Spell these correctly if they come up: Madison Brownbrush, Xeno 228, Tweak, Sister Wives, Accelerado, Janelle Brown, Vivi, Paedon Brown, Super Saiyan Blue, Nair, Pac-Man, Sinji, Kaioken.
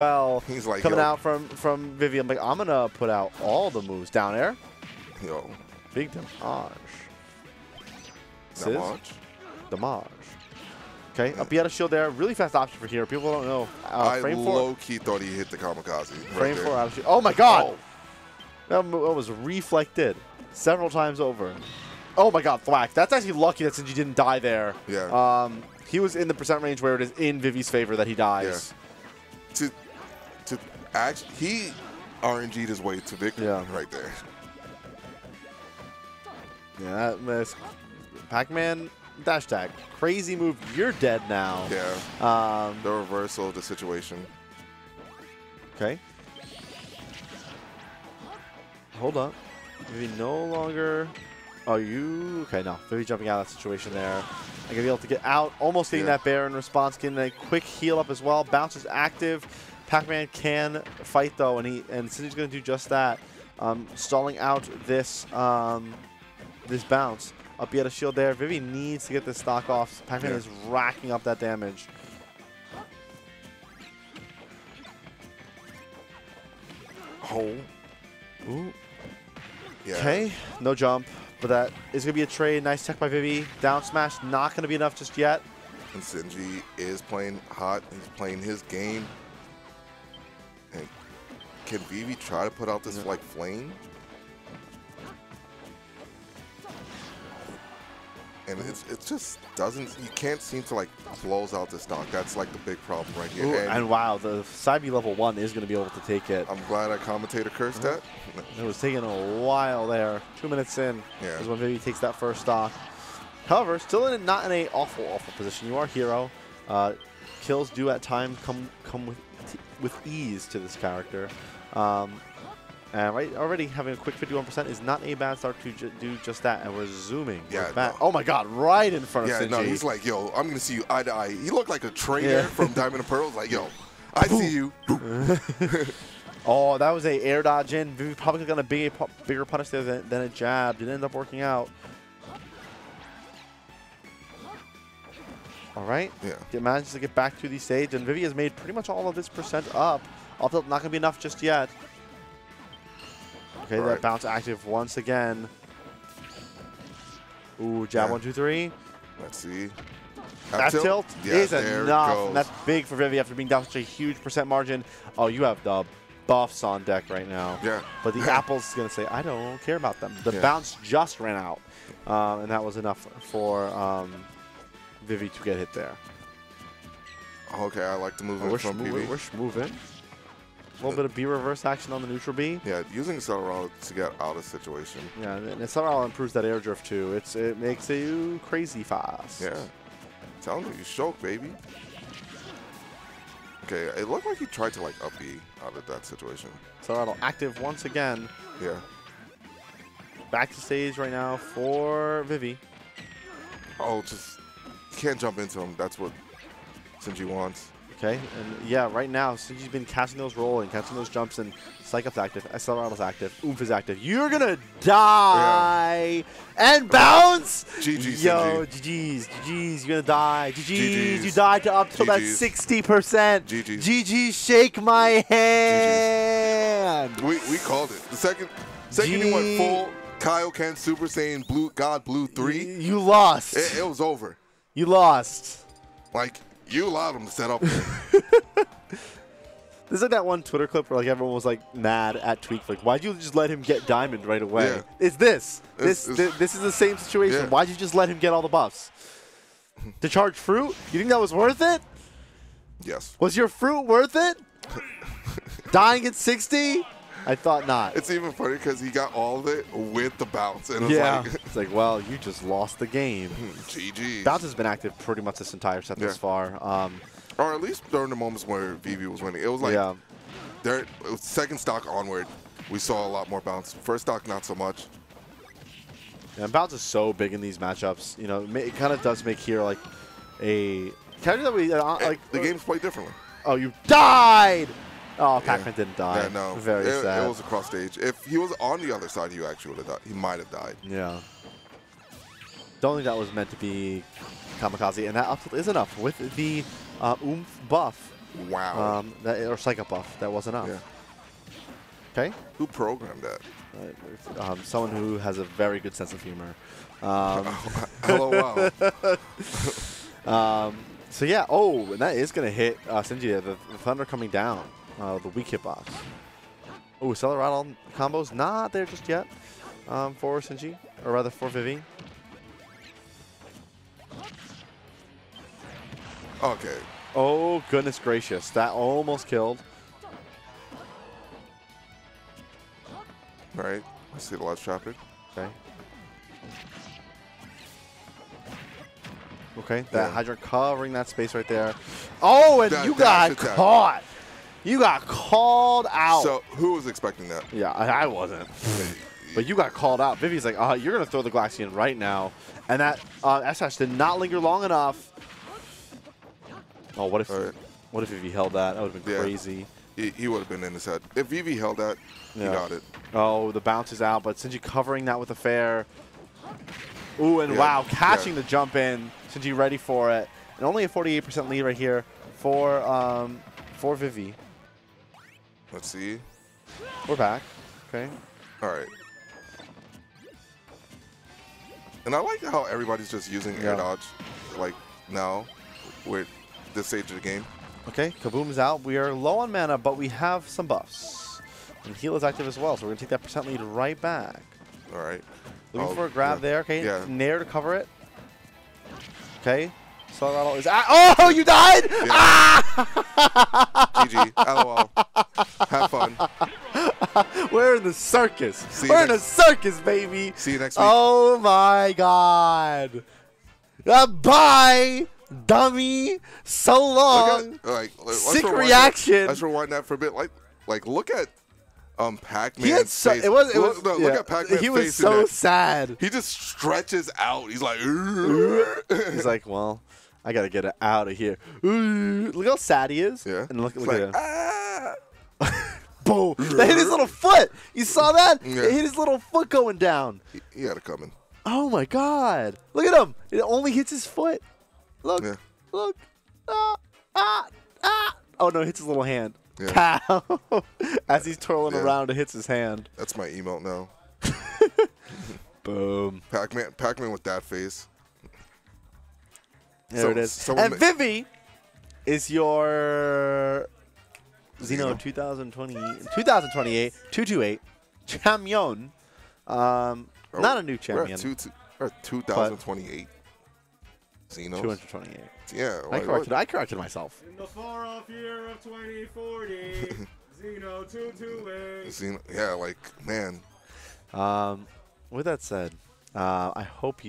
Well, he's like, coming out from Vivi. I'm like, I'm going to put out all the moves. Down air. Yo. Big damage. Damage. Okay, up he had a shield there. Really fast option for here. People don't know. Frame four. I low-key thought he hit the kamikaze. Frame four out of shield. Oh, my God. Oh. That was reflected several times over. Oh, my God. Thwack. That's actually lucky that Sinji didn't die there. Yeah. He was in the percent range where it is in Vivi's favor that he dies. Yeah. To actually, he RNG'd his way to victory right there. Yeah, that missed. Pac-Man dash tag. Crazy move. You're dead now. Yeah. The reversal of the situation. Okay. Hold up. Vivi no longer. Are you? Okay, no. Vivi jumping out of that situation there. I'm going to be able to get out. Almost getting that bear in response. Getting a quick heal up as well. Bounce is active. Pac-Man can fight, though, and Sinji's going to do just that. Stalling out this this bounce. Up he had a shield there. Vivi needs to get this stock off. Pac-Man is racking up that damage. Oh. Ooh. Yeah. Okay. No jump. But that is going to be a trade. Nice tech by Vivi. Down smash. Not going to be enough just yet. And Sinji is playing hot. He's playing his game. And can Vivi try to put out this like flame? And it just doesn't, you can't seem to like close out this stock. That's like the big problem right here. Ooh, and wow, the side B level 1 is going to be able to take it. I'm glad I commentator cursed that. It was taking a while there. 2 minutes in is when Vivi takes that first stock. However, still in not in an awful, awful position. You are a hero. Kills do at times come with ease to this character. And right, already having a quick 51% is not a bad start to do just that. And we're zooming. Yeah, no. Oh, my God. Right in front of Sinji. Yeah, no, he's like, yo, I'm going to see you eye to eye. He looked like a trainer from Diamond and Pearl. Like, yo, I see you. Oh, that was a air dodge in. Vivi probably got a bigger punish there than a jab. Didn't end up working out. All right. Yeah. It manages to get back to the stage. And Vivi has made pretty much all of this percent up. Up tilt not going to be enough just yet. Okay, that bounce active once again. Ooh, jab 1, 2, 3. Let's see. That tilt is enough. And that's big for Vivi after being down such a huge percent margin. Oh, you have the buffs on deck right now. Yeah. But the Apple's going to say, I don't care about them. The bounce just ran out. And that was enough for Vivi to get hit there. Okay, I like the movement from Vivi. We're moving. A little bit of B reverse action on the neutral B. Yeah, using Accelerado to get out of situation. Yeah, and Accelerado improves that air drift too. It makes you crazy fast. Yeah. Telling you, you shook, baby. Okay, it looked like he tried to like up B out of that situation. Accelerado active once again. Yeah. Back to stage right now for Vivi. Oh, just can't jump into him. That's what Sinji wants. Okay, and yeah, right now, Sinji's been catching those rolling, catching those jumps, and Psych Up's active, Accelerado's active, Oomph is active. You're gonna die! Yeah. And bounce! GG's. Yo, GG's, GG's, you're gonna die. GG's, you died to up till that 60%. GG's. GG's, shake my hand! We called it. The second you went full Kaioken Super Saiyan Blue, God Blue 3. You lost. It was over. You lost. Like, you allowed him to set up. This is like that one Twitter clip where like everyone was like mad at Tweak, like why'd you just let him get diamond right away? Yeah. It's this. This is the same situation. Yeah. Why'd you just let him get all the buffs? To charge fruit? You think that was worth it? Yes. Was your fruit worth it? Dying at 60? I thought not. It's even funny because he got all of it with the bounce. And yeah. It's like, well, you just lost the game. GG. Bounce has been active pretty much this entire set thus far. Or at least during the moments where Vivi was winning. It was like, it was second stock onward, we saw a lot more bounce. First stock, not so much. And bounce is so big in these matchups. You know, it kind of does make here like a character that we like. The game's played differently. Oh, you died! Oh, Pac-Man didn't die. Yeah, no. Very sad. It was a cross stage. If he was on the other side, he actually would have died. He might have died. Yeah. Don't think that was meant to be kamikaze. And that up tilt is enough with the oomph buff. Wow. Or Psycho Buff. That wasn't enough. Yeah. Okay. Who programmed that? Someone who has a very good sense of humor. Hello, wow. So yeah. Oh, and that is gonna hit Sinji. The thunder coming down. The weak hitbox. Oh, Accelerado combos not there just yet for Sinji, or rather for Vivi. Okay. Oh goodness gracious! That almost killed. All right. I see the last chapter. Okay. Okay, that Hydrant covering that space right there. Oh, and you got caught. You got called out. So who was expecting that? Yeah, I wasn't. But you got called out. Vivi's like, you're going to throw the Glaxian right now. And that S-Hash did not linger long enough. Oh, what if Vivi held that? That would have been crazy. He would have been in his head. If Vivi held that, he got it. Oh, the bounce is out. But Sinji covering that with a fair. Ooh, and wow, catching the jump in. Sinji ready for it. And only a 48% lead right here for Vivi. Let's see. We're back. Okay. All right. And I like how everybody's just using air dodge, like, now with this stage of the game. Okay, Kaboom's out. We are low on mana, but we have some buffs. And heal is active as well, so we're going to take that percent lead right back. All right. Looking for a grab there. Okay, Nair to cover it. Okay. Solano is oh, you died! Yeah. Ah! GG. LOL. Have fun. We're in the circus. We're in a circus, baby. See you next week. Oh my god. Bye, dummy. So long. Look at, sick reaction. Let's rewind that for a bit. Like look at Pac-Man's face. Look at Pac-Man's face. He was so sad. He just stretches out. He's like, he's like, well, I gotta get it out of here. Look how sad he is. Yeah. And look at him. Ah. Boom! That hit his little foot. You saw that? Yeah. It hit his little foot going down. He had it coming. Oh my god! Look at him. It only hits his foot. Look. Yeah. Look. Ah. Ah. Ah. Oh no! It hits his little hand. Yeah. Pow! As he's twirling around, it hits his hand. That's my emote now. Boom. Pac-Man with that face. There it is. And Vivi is your Xeno 228 champion. Not a new champion. We're at 2028. Xenos. 228. Yeah. I corrected myself. In the far off year of 2040, Xeno 228. Xeno, yeah, like, man. With that said, I hope you